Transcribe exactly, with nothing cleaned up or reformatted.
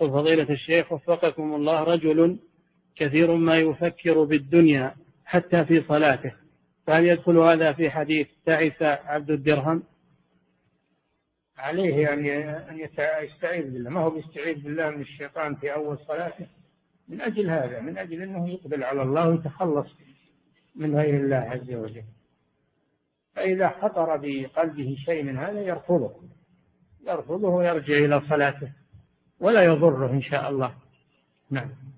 يقول فضيلة الشيخ وفقكم الله، رجل كثير ما يفكر بالدنيا حتى في صلاته، فهل يدخل هذا في حديث تعس عبد الدرهم؟ عليه يعني أن يستعيذ بالله، ما هو يستعيذ بالله من الشيطان في أول صلاته من أجل هذا، من أجل أنه يقبل على الله ويتخلص من غير الله عز وجل. فإذا خطر بقلبه شيء من هذا يرفضه يرفضه ويرجع إلى صلاته ولا يضره إن شاء الله. نعم.